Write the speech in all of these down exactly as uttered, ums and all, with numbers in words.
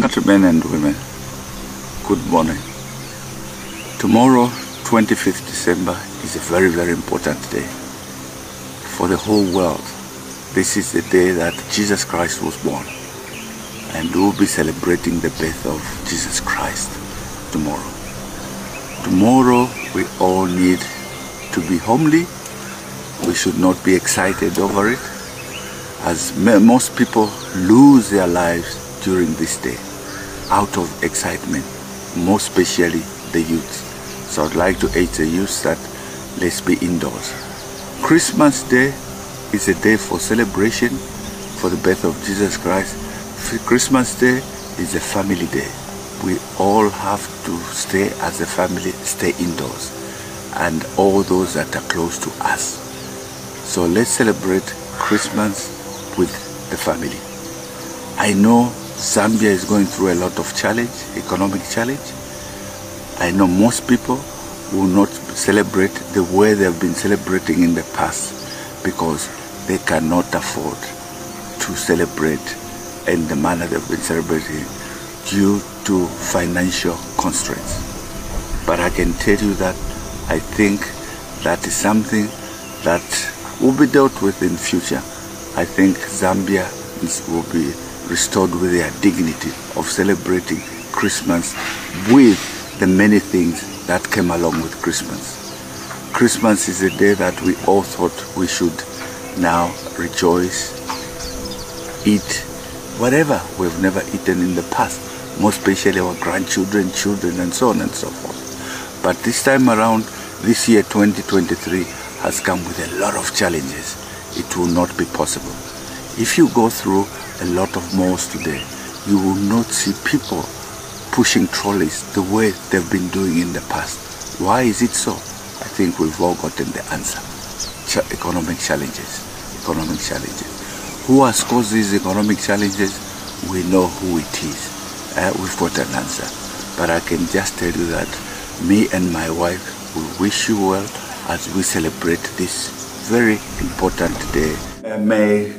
one hundred men and women. Good morning. Tomorrow, twenty-fifth December, is a very, very important day for the whole world. This is the day that Jesus Christ was born, and we'll be celebrating the birth of Jesus Christ tomorrow. Tomorrow, we all need to be homely. We should not be excited over it, as most people lose their lives during this day out of excitement, most especially the youth. So I'd like to urge the youth that let's be indoors. Christmas Day is a day for celebration for the birth of Jesus Christ. Christmas Day is a family day. We all have to stay as a family, stay indoors, and all those that are close to us. So let's celebrate Christmas with the family. I know Zambia is going through a lot of challenge, economic challenge. I know most people will not celebrate the way they've been celebrating in the past because they cannot afford to celebrate in the manner they've been celebrating due to financial constraints. But I can tell you that I think that is something that will be dealt with in future. I think Zambia is, will be restored with their dignity of celebrating Christmas with the many things that came along with Christmas. Christmas is a day that we all thought we should now rejoice, eat whatever we've never eaten in the past, most especially our grandchildren, children, and so on and so forth. But this time around, this year twenty twenty-three has come with a lot of challenges. It will not be possible. If you go through a lot of malls today, you will not see people pushing trolleys the way they've been doing in the past. Why is it so? I think we've all gotten the answer. Ch- economic challenges, economic challenges. Who has caused these economic challenges? We know who it is. Uh, we've got an answer. But I can just tell you that me and my wife will wish you well as we celebrate this very important day. Uh, may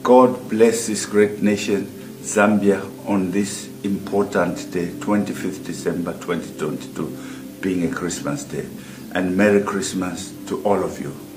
God bless this great nation, Zambia, on this important day, twenty-fifth December twenty twenty-two, being a Christmas day. And Merry Christmas to all of you.